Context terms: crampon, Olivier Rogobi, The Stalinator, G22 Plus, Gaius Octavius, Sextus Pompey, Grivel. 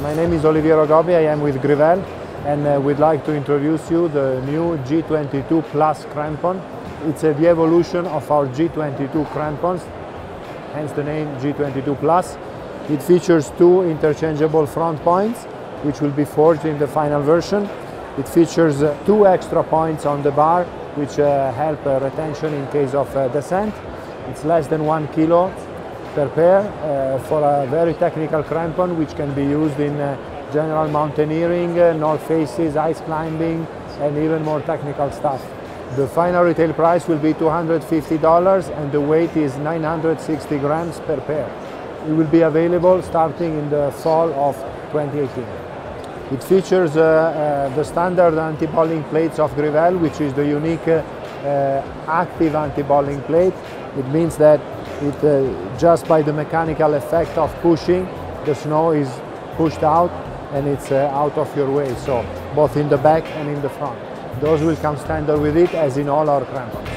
My name is Olivier Rogobi. I am with Grivel, and we'd like to introduce you the new G22 Plus crampon. It's the evolution of our G22 crampons, hence the name G22 Plus. It features two interchangeable front points, which will be forged in the final version. It features two extra points on the bar, which help retention in case of descent. It's less than 1 kilo per pair for a very technical crampon, which can be used in general mountaineering, north faces, ice climbing, and even more technical stuff. The final retail price will be $250, and the weight is 960 grams per pair. It will be available starting in the fall of 2018. It features the standard anti-balling plates of Grivel, which is the unique active anti-balling plate. It means that it, just by the mechanical effect of pushing, the snow is pushed out and it's out of your way, so both in the back and in the front. Those will come standard with it, as in all our crampons.